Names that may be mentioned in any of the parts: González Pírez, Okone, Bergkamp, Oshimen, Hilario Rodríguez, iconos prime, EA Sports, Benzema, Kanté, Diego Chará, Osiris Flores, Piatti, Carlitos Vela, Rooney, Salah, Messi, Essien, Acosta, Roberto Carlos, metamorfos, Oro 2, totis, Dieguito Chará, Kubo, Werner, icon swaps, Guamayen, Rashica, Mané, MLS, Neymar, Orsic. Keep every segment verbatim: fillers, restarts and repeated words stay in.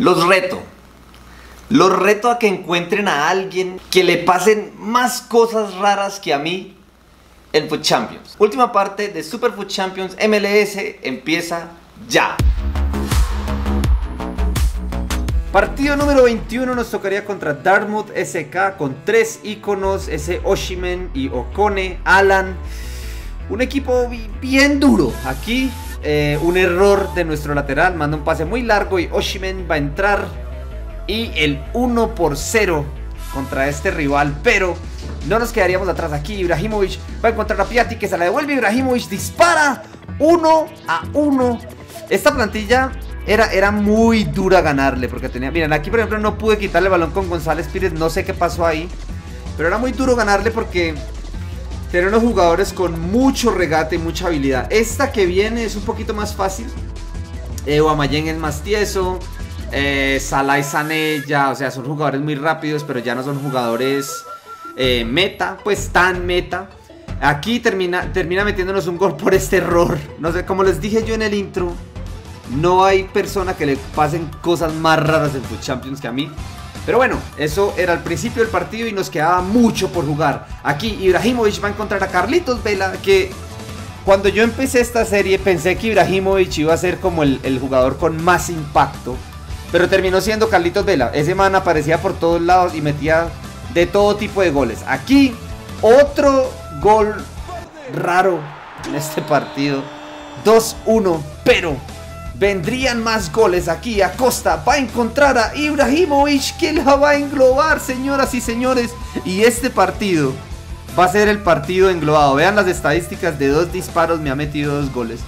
Los reto. Los reto a que encuentren a alguien que le pasen más cosas raras que a mí en FUT Champions. Última parte de Super FUT Champions M L S empieza ya. Partido número veintiuno nos tocaría contra Dartmouth S K con tres íconos, ese Oshimen y Okone, Alan. Un equipo bien duro. Aquí eh, un error de nuestro lateral, manda un pase muy largo y Oshimen va a entrar. Y el uno por cero contra este rival, pero no nos quedaríamos atrás aquí. Ibrahimovic va a encontrar a Piatti que se la devuelve. Ibrahimovic dispara uno a uno. Esta plantilla... Era, era muy dura ganarle porque tenía... Miren, aquí por ejemplo no pude quitarle el balón con González Pírez. No sé qué pasó ahí. Pero era muy duro ganarle porque... Tenía unos jugadores con mucho regate y mucha habilidad. Esta que viene es un poquito más fácil. Eh, Guamayen es más tieso. Eh, Salah y Sanella. O sea, son jugadores muy rápidos, pero ya no son jugadores eh, meta. Pues tan meta. Aquí termina, termina metiéndonos un gol por este error. No sé, como les dije yo en el intro... No hay persona que le pasen cosas más raras en FUT Champions que a mí. Pero bueno, eso era el principio del partido y nos quedaba mucho por jugar. Aquí Ibrahimovic va a encontrar a Carlitos Vela, que cuando yo empecé esta serie pensé que Ibrahimovic iba a ser como el, el jugador con más impacto, pero terminó siendo Carlitos Vela. Ese man aparecía por todos lados y metía de todo tipo de goles. Aquí otro gol raro en este partido, dos uno, pero... Vendrían más goles aquí. Acosta va a encontrar a Ibrahimovic que la va a englobar, señoras y señores. Y este partido va a ser el partido englobado. Vean las estadísticas de dos disparos, me ha metido dos goles.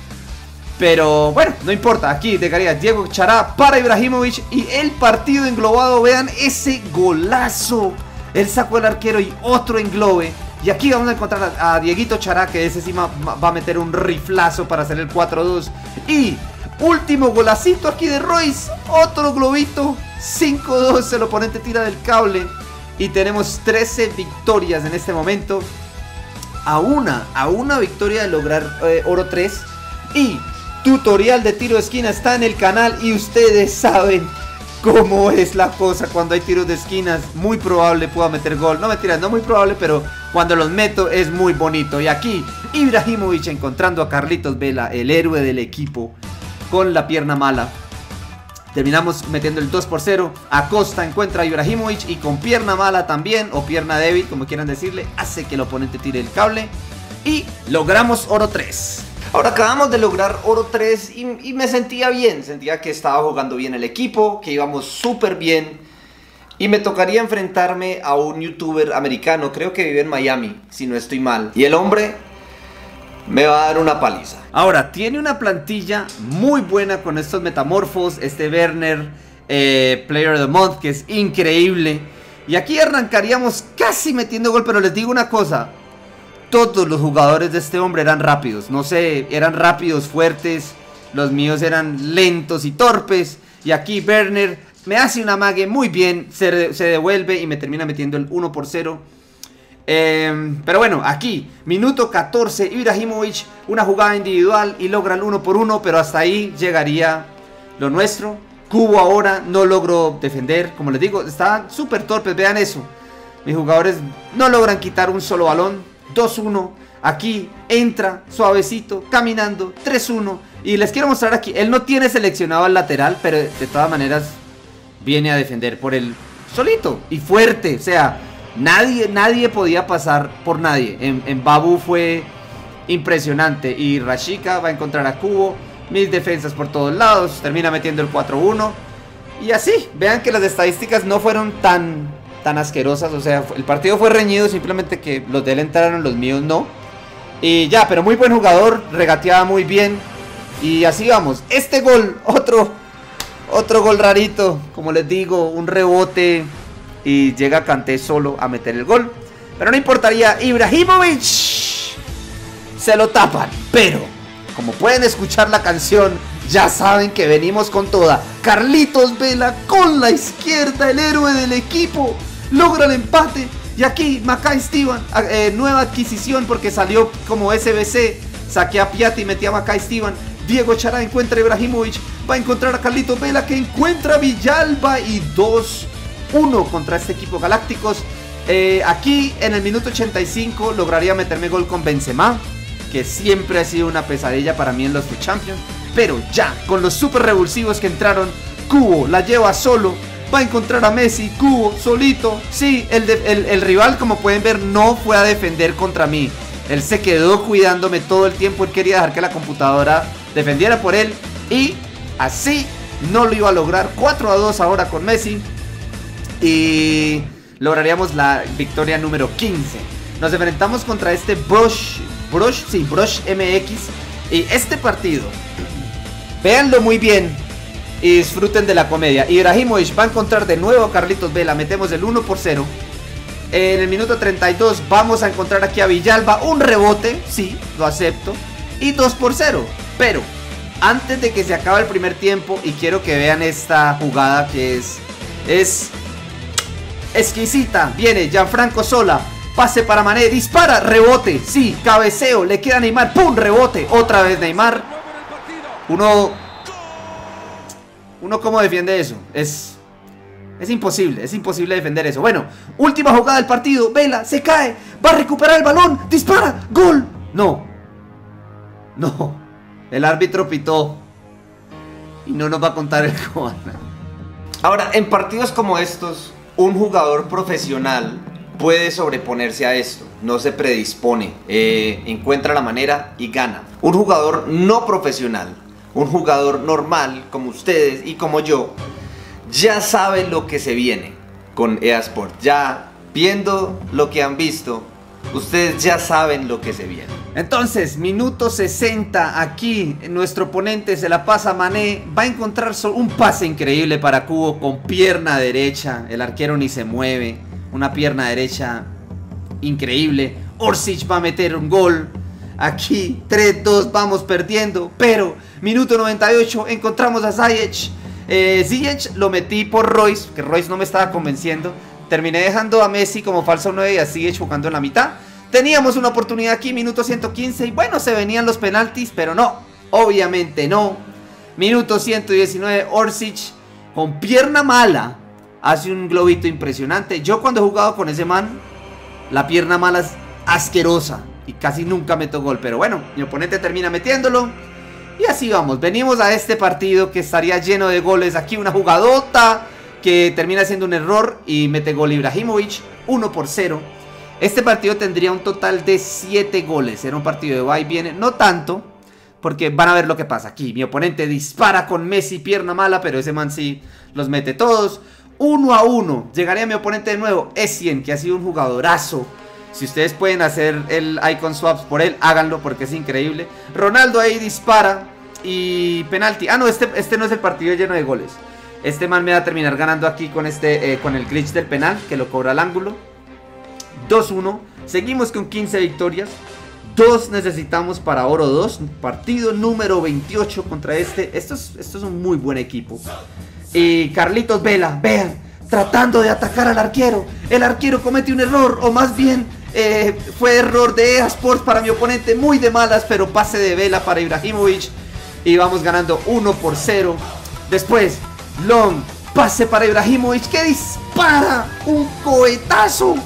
Pero bueno, no importa. Aquí llegaría Dieguito Chará para Ibrahimovic y el partido englobado. Vean ese golazo. Él sacó el arquero y otro englobe. Y aquí vamos a encontrar a, a Dieguito Chará, que ese sí va a meter un riflazo para hacer el cuatro dos. Y... último golacito aquí de Royce. Otro globito. cinco dos. El oponente tira del cable. Y tenemos trece victorias en este momento. A una. A una victoria de lograr eh, Oro tres. Y tutorial de tiro de esquina está en el canal. Y ustedes saben cómo es la cosa cuando hay tiros de esquinas. Muy probable pueda meter gol. No mentiras, no muy probable. Pero cuando los meto es muy bonito. Y aquí Ibrahimovic encontrando a Carlitos Vela, el héroe del equipo. Con la pierna mala terminamos metiendo el dos por cero. Acosta encuentra a Ibrahimovic y con pierna mala también, o pierna débil como quieran decirle, hace que el oponente tire el cable y logramos Oro tres. Ahora acabamos de lograr Oro tres y, y me sentía bien, sentía que estaba jugando bien el equipo, que íbamos súper bien. Y me tocaría enfrentarme a un youtuber americano, creo que vive en Miami, si no estoy mal. Y el hombre... me va a dar una paliza. Ahora, tiene una plantilla muy buena con estos metamorfos. Este Werner, eh, Player of the Month, que es increíble. Y aquí arrancaríamos casi metiendo gol, pero les digo una cosa. Todos los jugadores de este hombre eran rápidos. No sé, eran rápidos, fuertes. Los míos eran lentos y torpes. Y aquí Werner me hace una mague muy bien. Se, se devuelve y me termina metiendo el uno por cero. Eh, pero bueno, aquí, minuto catorce, Ibrahimovic, una jugada individual y logra el uno por uno, pero hasta ahí llegaría lo nuestro. Kubo ahora no logró defender, como les digo, estaban súper torpes, vean eso. Mis jugadores no logran quitar un solo balón. Dos uno, aquí entra suavecito, caminando, tres uno. Y les quiero mostrar aquí, él no tiene seleccionado al lateral, pero de todas maneras viene a defender por él solito y fuerte, o sea... Nadie, nadie podía pasar por nadie. En, en Babu fue impresionante. Y Rashica va a encontrar a Kubo. Mis defensas por todos lados. Termina metiendo el cuatro uno. Y así, vean que las estadísticas no fueron tan, tan asquerosas. O sea, el partido fue reñido. Simplemente que los de él entraron, los míos no. Y ya, pero muy buen jugador. Regateaba muy bien. Y así vamos. Este gol, otro, otro gol rarito. Como les digo, un rebote... y llega Kanté solo a meter el gol. Pero no importaría, Ibrahimovic se lo tapan. Pero, como pueden escuchar la canción, ya saben que venimos con toda. Carlitos Vela con la izquierda, el héroe del equipo, logra el empate. Y aquí Makai Steven, eh, nueva adquisición porque salió como S B C. Saqué a Piatti y metí a Makai Steven. Diego Chará encuentra a Ibrahimovic. va a encontrar a Carlitos Vela, que encuentra a Villalba, y dos uno contra este equipo Galácticos. Eh, aquí en el minuto ochenta y cinco lograría meterme gol con Benzema, que siempre ha sido una pesadilla para mí en los FUT Champions. Pero ya, con los super revulsivos que entraron, Kubo la lleva solo, va a encontrar a Messi, Kubo solito. Sí, el, de, el, el rival, como pueden ver, no fue a defender contra mí. Él se quedó cuidándome todo el tiempo, él quería dejar que la computadora defendiera por él, y así no lo iba a lograr. cuatro a dos ahora con Messi, y lograríamos la victoria número quince. Nos enfrentamos contra este Brush, Brush, sí, Brush M X. Y este partido, véanlo muy bien y disfruten de la comedia. Ibrahimovic va a encontrar de nuevo a Carlitos Vela, metemos el uno por cero. En el minuto treinta y dos vamos a encontrar aquí a Villalba, un rebote, sí, lo acepto, y dos por cero. Pero antes de que se acabe el primer tiempo, y quiero que vean esta jugada que es... es... exquisita. Viene Gianfranco Sola, pase para Mané, dispara, rebote, sí, cabeceo, le queda a Neymar, pum, rebote, otra vez Neymar. Uno Uno cómo defiende eso. Es Es imposible, es imposible defender eso. Bueno, última jugada del partido, Vela se cae, va a recuperar el balón, dispara, gol. No, no, el árbitro pitó y no nos va a contar el gol. Ahora, en partidos como estos, un jugador profesional puede sobreponerse a esto, no se predispone, eh, encuentra la manera y gana. Un jugador no profesional, un jugador normal como ustedes y como yo, ya sabe lo que se viene con E A Sports. Ya viendo lo que han visto, ustedes ya saben lo que se viene. Entonces, minuto sesenta, aquí nuestro oponente se la pasa a Mané, va a encontrar un pase increíble para Kubo con pierna derecha, el arquero ni se mueve, una pierna derecha increíble. Orsic va a meter un gol, aquí tres dos vamos perdiendo, pero minuto noventa y ocho encontramos a Ziyech. eh, Ziyech lo metí por Royce, que Royce no me estaba convenciendo, terminé dejando a Messi como falso nueve y a Ziyech jugando en la mitad. Teníamos una oportunidad aquí, minuto ciento quince, y bueno, se venían los penaltis, pero no, obviamente no. Minuto ciento diecinueve, Orsic con pierna mala hace un globito impresionante. Yo cuando he jugado con ese man, la pierna mala es asquerosa y casi nunca meto gol, pero bueno, mi oponente termina metiéndolo. Y así vamos, venimos a este partido que estaría lleno de goles. Aquí una jugadota que termina siendo un error y mete gol Ibrahimovic, uno por cero. Este partido tendría un total de siete goles. Era un partido de va y viene. No tanto, porque van a ver lo que pasa aquí. Mi oponente dispara con Messi, pierna mala, pero ese man sí los mete todos. Uno a uno. Llegaría mi oponente de nuevo, Essien, que ha sido un jugadorazo. Si ustedes pueden hacer el icon swaps por él, háganlo porque es increíble. Ronaldo ahí dispara y penalti. Ah, no, este, este no es el partido lleno de goles. Este man me va a terminar ganando aquí con, este, eh, con el glitch del penal, que lo cobra al ángulo. dos uno, seguimos con quince victorias, dos necesitamos para Oro dos, partido número veintiocho contra este. Esto es, esto es un muy buen equipo. Y Carlitos Vela, vean, tratando de atacar al arquero, el arquero comete un error, o más bien eh, fue error de E A Sports para mi oponente, muy de malas, pero pase de Vela para Ibrahimovic, y vamos ganando uno por cero, después Long, pase para Ibrahimovic, que dispara un cohetazo.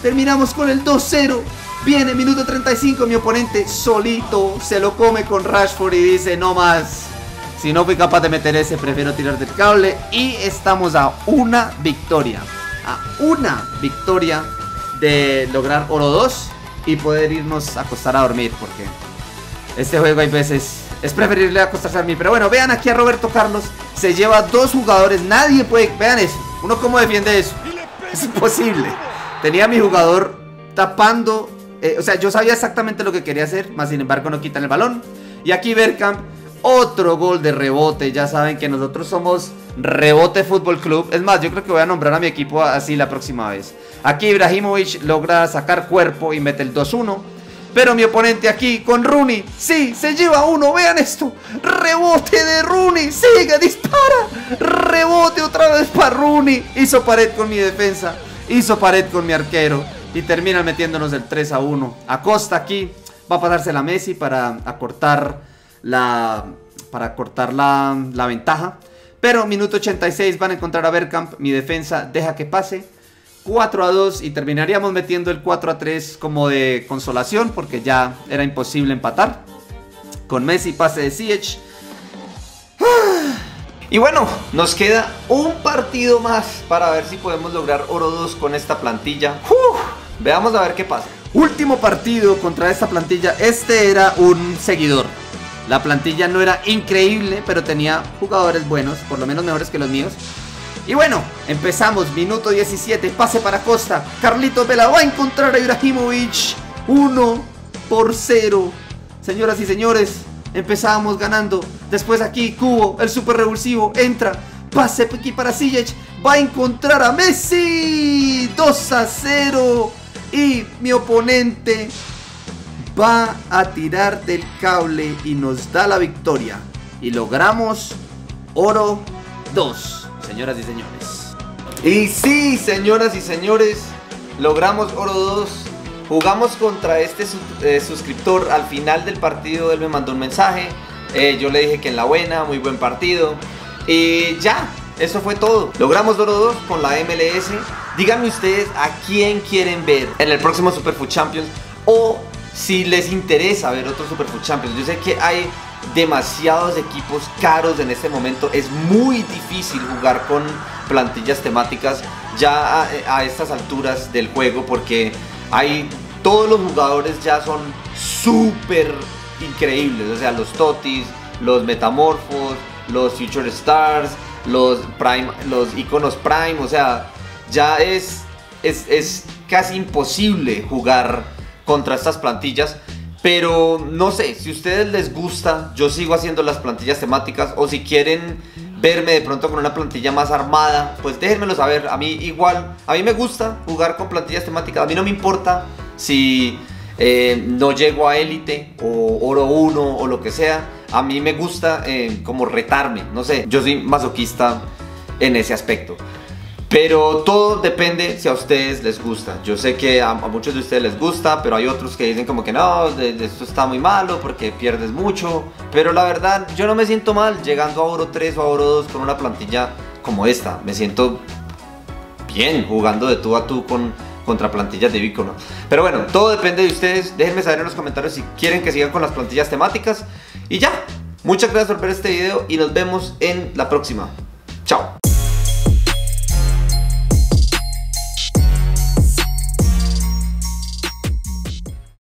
Terminamos con el dos cero. Viene minuto treinta y cinco. Mi oponente solito se lo come con Rashford y dice no más. Si no fui capaz de meter ese, prefiero tirar del cable. Y estamos a una victoria. A una victoria de lograr Oro dos. Y poder irnos a acostar a dormir. Porque este juego hay veces es preferible acostarse a dormir. Pero bueno, vean aquí a Roberto Carlos. Se lleva dos jugadores. Nadie puede... Vean eso. Uno cómo defiende eso. Es imposible. Tenía a mi jugador tapando, eh, o sea, yo sabía exactamente lo que quería hacer, más sin embargo no quitan el balón. Y aquí Bergkamp, otro gol de rebote. Ya saben que nosotros somos Rebote Fútbol Club. Es más, yo creo que voy a nombrar a mi equipo así la próxima vez. Aquí Ibrahimovic logra sacar cuerpo y mete el dos uno. Pero mi oponente aquí con Rooney, sí, se lleva uno, vean esto. Rebote de Rooney, sigue, dispara. Rebote otra vez para Rooney. Hizo pared con mi defensa, hizo pared con mi arquero y termina metiéndonos el tres a uno. Acosta aquí va a pasársela a Messi para acortar la, para cortar la, la ventaja. Pero minuto ochenta y seis van a encontrar a Bergkamp. Mi defensa deja que pase. cuatro a dos y terminaríamos metiendo el cuatro a tres como de consolación, porque ya era imposible empatar. Con Messi, pase de Ziyech. Y bueno, nos queda un partido más para ver si podemos lograr Oro dos con esta plantilla. ¡Uf! Veamos a ver qué pasa. Último partido contra esta plantilla. Este era un seguidor. La plantilla no era increíble, pero tenía jugadores buenos, por lo menos mejores que los míos. Y bueno, empezamos, minuto diecisiete, pase para Acosta. Carlitos Vela va a encontrar a Ibrahimovic. uno por cero. Señoras y señores, empezábamos ganando. Después aquí, Kubo, el super revulsivo, entra. Pase aquí para Ziyech. Va a encontrar a Messi. dos a cero. Y mi oponente va a tirar del cable y nos da la victoria. Y logramos Oro dos, señoras y señores. Y sí, señoras y señores, logramos Oro dos. Jugamos contra este eh, suscriptor. Al final del partido él me mandó un mensaje. eh, Yo le dije que en la buena, muy buen partido. Y ya, eso fue todo. Logramos Oro dos con la M L S. Díganme ustedes a quién quieren ver en el próximo Super F U T Champions, o si les interesa ver otro Super F U T Champions. Yo sé que hay demasiados equipos caros en este momento. Es muy difícil jugar con plantillas temáticas ya a, a estas alturas del juego, porque hay, todos los jugadores ya son súper increíbles. O sea, los Totis, los Metamorfos, los Future Stars, los Prime, los Iconos Prime. O sea, ya es, es, es casi imposible jugar contra estas plantillas. Pero no sé, si a ustedes les gusta, yo sigo haciendo las plantillas temáticas, o si quieren verme de pronto con una plantilla más armada, pues déjenmelo saber. A mí igual, a mí me gusta jugar con plantillas temáticas. A mí no me importa si eh, no llego a élite o oro uno o lo que sea. A mí me gusta eh, como retarme, no sé, yo soy masoquista en ese aspecto. Pero todo depende si a ustedes les gusta. Yo sé que a, a muchos de ustedes les gusta, pero hay otros que dicen como que no, de, de esto está muy malo porque pierdes mucho. Pero la verdad, yo no me siento mal llegando a Oro tres o a Oro dos con una plantilla como esta. Me siento bien jugando de tú a tú con, contra plantillas de Icono. Pero bueno, todo depende de ustedes. Déjenme saber en los comentarios si quieren que sigan con las plantillas temáticas. Y ya, muchas gracias por ver este video y nos vemos en la próxima.